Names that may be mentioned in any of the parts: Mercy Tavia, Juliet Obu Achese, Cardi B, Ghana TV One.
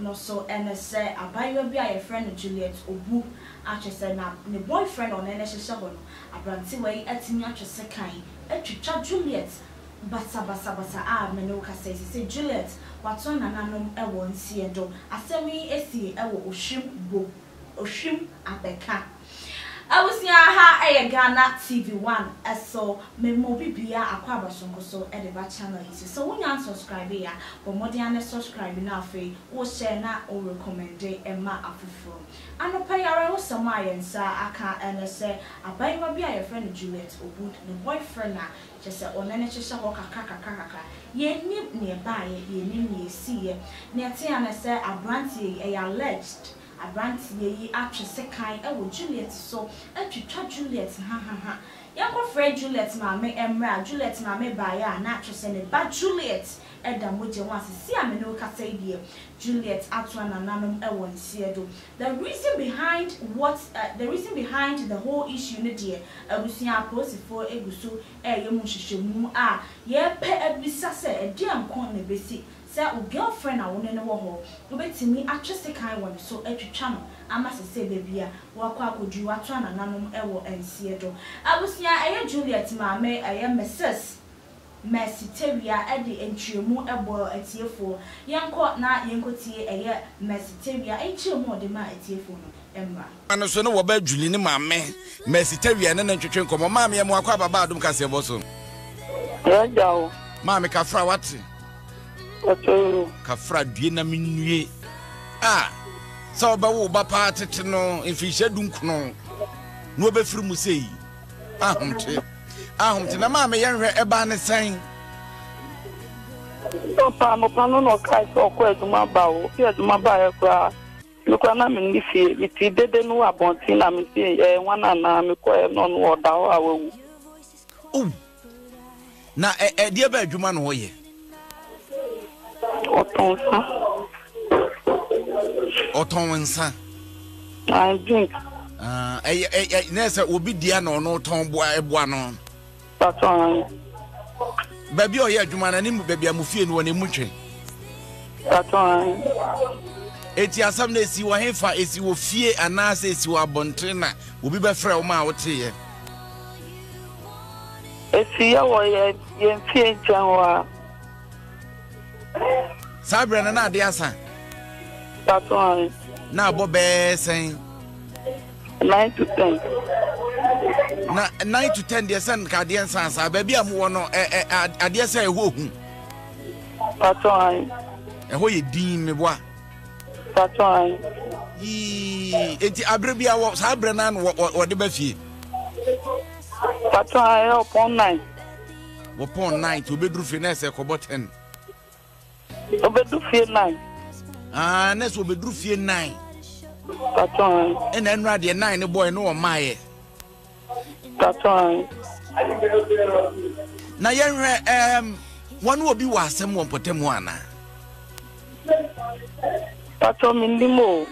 no so and say a buy will be a friend Juliet Obu Achese na ne boyfriend on any shabono abranti way at me Achese kind etcha Juliet basa ah menoka say Juliet what's on an anum a one see do I say me a see a oshim bo oshim abeka. I was near her a Ghana TV One, as so me mobi bia aquaba songo so at the channel is so when you subscribe here, but more than subscribe now free or share na or recommend a ma afufo. And a pair was some iron, sir. I can't and say I buy my beer, your friend Juliet or good, the boyfriend just a on any shahawka kaka. Ye nip nearby, ye name ye see near Tiana, sir. A brandy a alleged. A brand ye actually second, I would Juliet so, and to try Juliet, ha. Young afraid Juliet, mammy, and round Juliet, mammy, by a natural sending, but Juliet, and the would you want to see a minoka say, dear Juliet, at one anonymous, I won't see do. The reason behind the whole issue, in the dear, I will see our post before it was so, a young ah, ye pet a bisassa, a damn corner, busy. Girlfriend, I won't know how. You bet me, I just a kind one, so every channel. I must say, baby, walk out with you, at one and none of and Seattle. I was near a Juliet, my may I am Mrs. Mercy Tavia at the entry more a boil at tier four. Young court not young court a year, Mercy Tavia, a chill more demand at tier four. Emma. I know so no about Julina, my man, Mercy Tavia, and then to drink on my mammy and walk up about them, Cassia Bosom. Mammy Cafra, what? Kafra dina minue ah so ba wo ba party no efisha dunkno no be firi mu sei ahomte na ma me yenhwe eba ne sen papa mo pano no kai so ko eduma ba wo fi eduma ba e kwa lokwa na mi nfi e ti dede no abonti na mi se e wana na mi ko e no no oda wo awu na e die ba adwuma no hoye Otonsa. I drink. Nessa will be Diana no tomboy one. That's all. Baby, oh, yeah, Juman and him, baby, I'm feeling one in Muchin. That's all. 8 years, some days you are here for is you fear and now says you are Bontrina. Will be by Frau Mount here. If you are in fear, Sabra na de asa. That's all. Na bobe sen. 9 to 10. Na 9 to 10 de sen ka de san sa ba bia mo no ade sen ho hu. That's all. E ho ye din me boa. That's all. Yi enti abre bia wo sabra na no wo de ba fie. That's all upon 9. Upon 9 to be dru finesse e ko bo 10. Obedu fear 9. Ah, next obedu fear 9. That's all. And then right the 9 boy no my. That's all. Na yenwe one will be wasem won potemu ana. That's all in limo.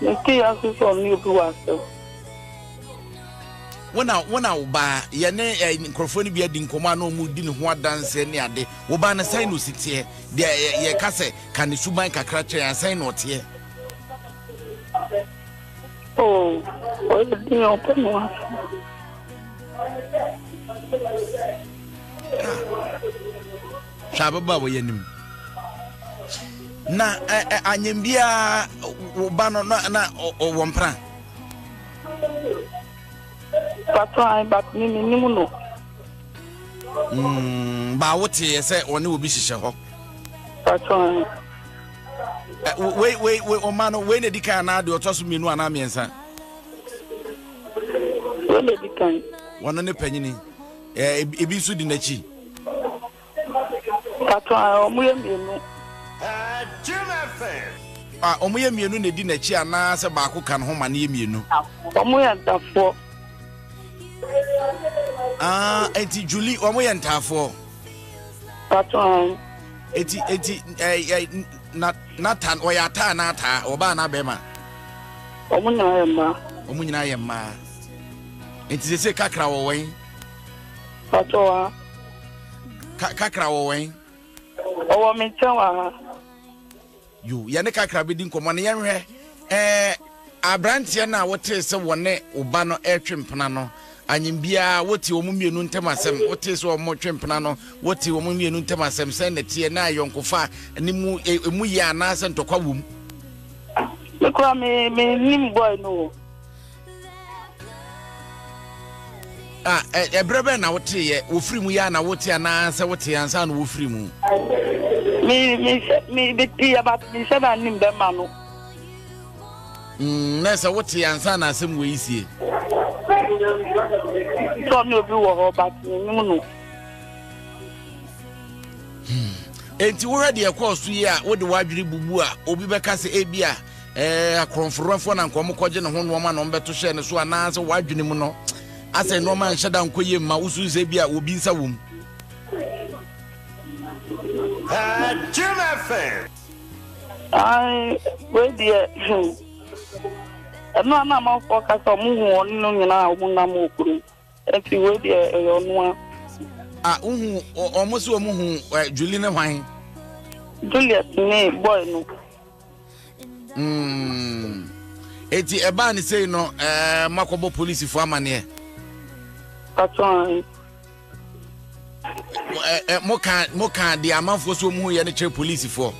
Nti asu so ni obi wasem. Wona oba ye ne microphone bi adi nkoma na omu di ne ho adanse ne ade oba na sai no sitie de ye ka se ka ne suban kakra twa ya sai no tie oh o di no pe no shababa wo yenim na anyembia oba no na wo mpra Patron, but me, no. But what he said, one will be Sisha. Patron, wait, Omano, when the can I do a toss me one army, sir? When the can one on the penny, a be sued in the cheek. Patron, we are me. Omoya mienu ne di na chi ana se ba ko kan ho mane mienu omoya ntafo ah eti Julie omoya ntafo patron eti na tan oya ta na ta oba na be ma omunyina yemma eti se kakra wo wen patron kakra wo wen owo mi twa you yaneka krabidin komane yenhwe abrantie na wote se wone oba no etwempena no anyimbia wote omumienu ntem asem wote se omotwempena no wote omumienu ntem asem se netie na yonkofa ni mu emu ya na se ntokwa wum lekwa me nim boy no ah ebrebe na wote ye ofri mu ya na wote ana se wote ansa no ofri mu me beti about me se na nim be ma no nessa what answer na asem we isie so no bi wo ho but no no enti wo ready e course ye a wo de wadwiri bubu a obi beka se ebi a akonforofo na nko mko je ne ho no ma no mbeto hye ne so ana se wadwini mu no ase no ma nhye da nko ye ma usu se ebi a obi nsa wom Jim FM I ready no ana ma focus on muhu no nyina obunna ma okuru eti we de eyonu a uhu omuso muhu Julie ne hwan Juliet ne boy no eti eba ni sei no makobo police fo amane patron mo kan de amanfo so muhu ye ne che police fo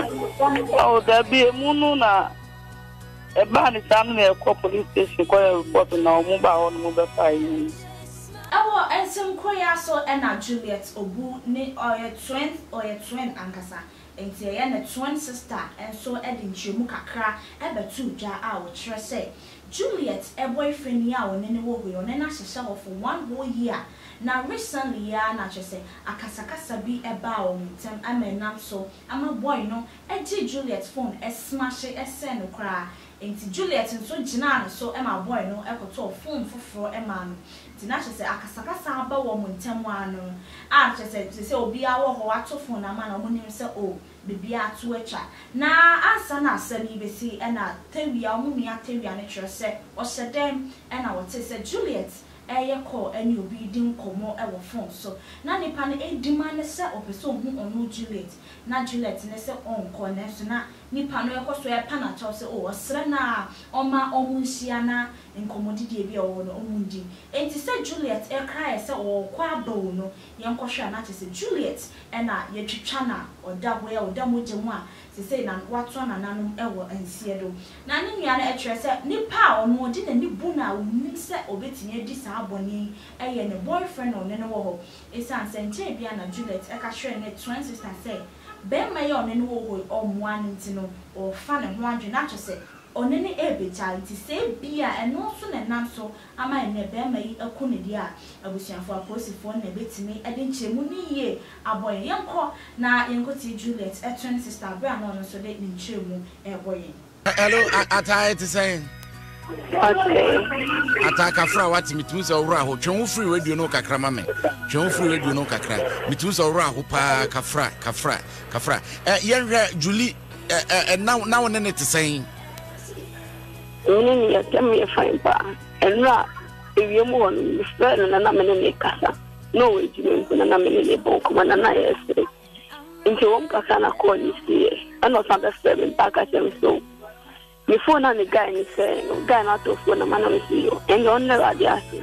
o da bi emunu na Ebani Sam a police station call report now mobile on mobile fine. Our handsome Koya so and Juliet Obu ne or your twin Ankasa and Tiana twin sister and so Edin Chimukakra ever two jar out say Juliet a boyfriend yaw and any woman on an ashes for one whole year. Now recently ya na chese akasakasa bi eba o mitem amenam so ama boy no eji Juliet phone e smash e send okra. Enti Juliet nso jina so Emma boy no ekoto phone foforo Emma no jina chese akasakasa aba wo muntem ano a chese obi awo ho ato phone ama na munim se o bibi ato atwa na ansa na asani besi e na tawia omumi atawia ne twere se o sedem e na wote se Juliet eye call any obi din komo e wo phone so na nipa ne edima ne se opeso hu onu Juliet na Juliet ne se on connect na nipa no ekoso e pana cho se o sere na oma omu hia na nkomodidi e bia wo no omundi enti se Juliet e cry se o kwa bawo no yenkohwe na se Juliet e na yetwitwa na odabo e odamo gemu a se se na wato na nanom e wo ansie do na ne nua na e twere se nipa ono odi na ni bu na onim se obetinye di sa aboni eye ne boyfriend on ne wo ho esan senche bia na Juliet e ka hwe ne twin sister say Ben may on any woe or one intino or fan and one generatus on any every child to say beer and no sooner than so. Am I in a bear may a cunidia? I wish for a posy phone a bit to me. I didn't say money ye a boy young call now in Cotty Juliet, a twin sister, brand on so late in Chimu a boy. Hello, I tired to say. Ataka fra wati mitumisa ora ho twon free radio no kakra mame twon free radio no kakra mitumisa ora ho pa kafra yenhwe Julie now one ne te sen ni yakami fine pa enra ewiemu won friend na mene ne kasa no we jimu na mene ne boko na na yes nje won kasa na call ni see and not understand back at them so the phone and the guy is saying, guy not to phone a man on you, and you never get it.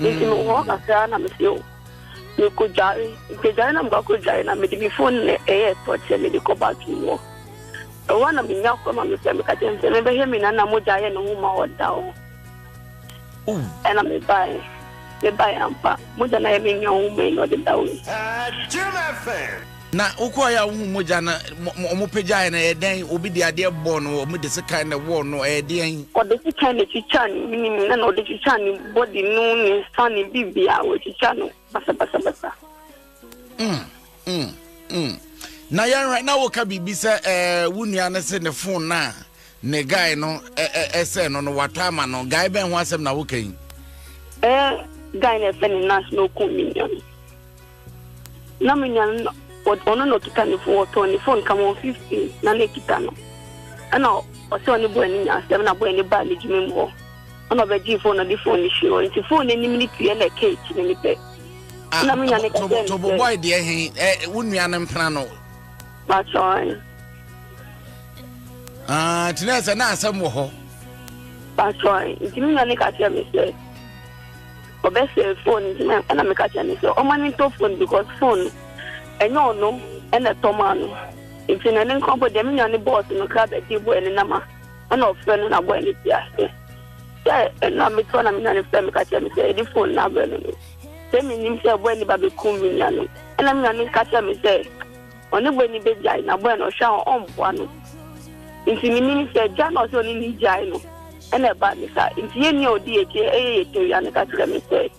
If you walk a fan, I'm with you. You could die, you could die, and go could die, and I made the phone airport, and they go back to you. I want to be now come on the same occasion, and never hear me, and I'm with Diane, whom I would down. And I'm a buy, the buy and pack, more than I am in your own way or the down. Jim FM. Na ukoya umuja na omupeja na eden obi de ade bono omude sika na wo no eden odisi kind of chicha ni na no odisi chicha ni body no ni sani bibia o chicha no basa na yan right now woka bibi se wunua ne se ne phone na ne guy no ese no no watama no guy ben ho asem na woka yin guy ne feni na no communion na minyan ono no kitani for 24 come on 15 na le kitano ana o se oni bo ani nya se na bo ani ba le jimi mo ono be ji phone na di phone shi o nti phone ni minute e na cake ni mi pe na mi nya ne ka to boy de hen wunua ne mpana no But on. Today's a nice one. But on. You mean I can't hear me say? Or best phone. You mean I can't hear me say? Oh, man, it's phone because phone. And no, no, and a tomano. It's in an incompetent demon on the board in the club at the boy and a number. I'm not friendly. I'm going to be and I'm going to be the phone number. Send me himself when the baby comes in. And I'm going to catch him and say, only when the baby died, I'm going to show on one. If you mean, Jan was only in Gino and a bad missa. If you knew DHA to Yanaka, say,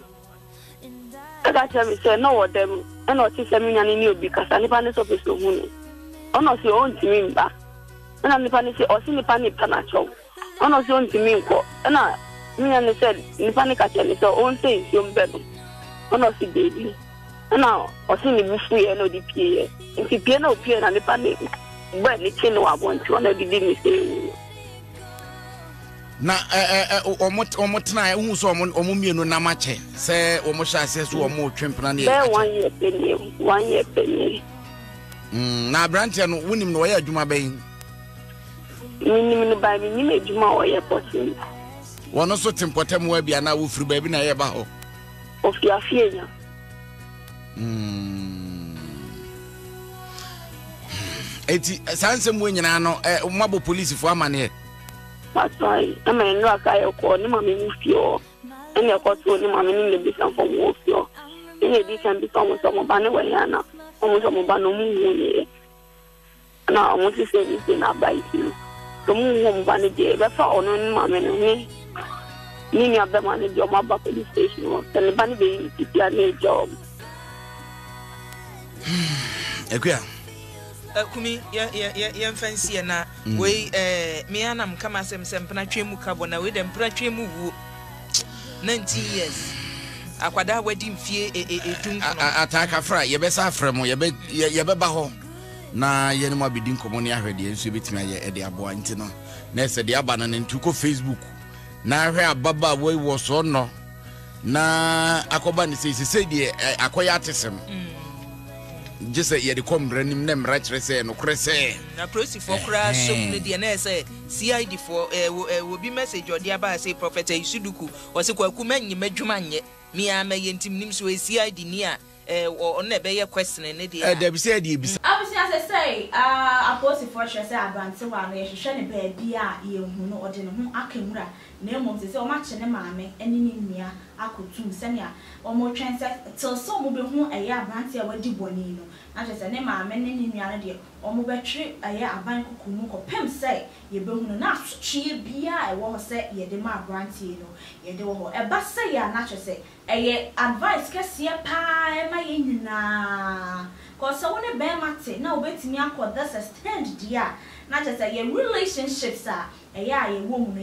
I got him say, no, them, and not see something I knew because I'm the panic of his own. I'm not your own team back. And I'm the panic or see the panic panacho. I'm not your own team. And I mean, I said, the panic at him is your own thing, your bedroom. Honestly, baby. And now, I see the free and the pier. If you piano appear and the panic, but the chin I want to only give me say. Now, Omotna, who's on Omumino Namache, say Omosha says to a more champion. 1 year penny, 1 year penny. Now, Branton, Winnie, where do my bay? Minimum by me, you made my way up. One also tempotem will be an hour through baby Nayabaho. Of your fear. It's handsome women. I know a mobile police for a man here. That's why I mean, like I call him a mufio, and your court told him I mean, the business from Mufio. In a decent become some of Banawayana, almost a Mobano. Now, I want to say this thing about you. The moon won't ban a day, but for honoring Mamma and me. Many of them manage your mobile police station or Taliban being a new job. Okay. Kumi, yeah, fancy and we, me and I'm come as some Panachimu Cabona with them Panachimu 90 years. Aquada wedding fear a attack a fry, your best Aframo, your bed, your babaho. Na Yenma be doing commonia ready and submit me at the Aboantino. Next at the Abanan and took Facebook. Na hwɛ ababa wei wɔ so no na akɔba ne sɛ die akɔya atesem gye sɛ yɛ de kɔmbranim na mra kyerɛ sɛ no korɛ sɛ na prosi for kra som ne die na sɛ CID for obi message odi aba sɛ prophet Isuduku wɔse kwaku manyima dwuma nyɛ me ama yɛ ntim nim so CID ni a ɔnna be yɛ question ne die a da bi sɛ die bi sɛ obviously as I say apostle for sure sɛ abante wa no yɛ hwehwɛ ne baabi a yɛ hu no ɔde ne ho akamura nemo se se o ma chene maame eni ni nua akotum senia o mo twen se till so mo be hu eye abante a wadi boni no na se ne maame ne ni nua de o mo be twi eye aban kokunu ko pem se ye be hu no na twie bia e wo ho se ye de ma abante no ye de wo ho e ba se ya na se eye advice kase pa e ma ye nyina ko se wo ne be mate na obetimi akoda se stand dia na se ye relationships are yeah, a woman,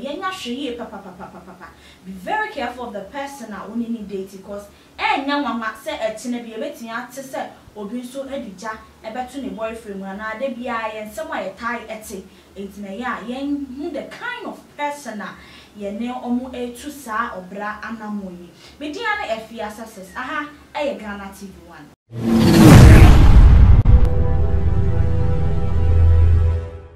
papa. Be very careful of the person I only need dating because and young mamma said a tin be a betting artist or being so eduja about to boyfriend when I did be I and somewhere a tie at it. It's a young the kind of person ye ne omu etu saa obra anamoni. Mediana F.E.S.S. aha, Ghana TV One.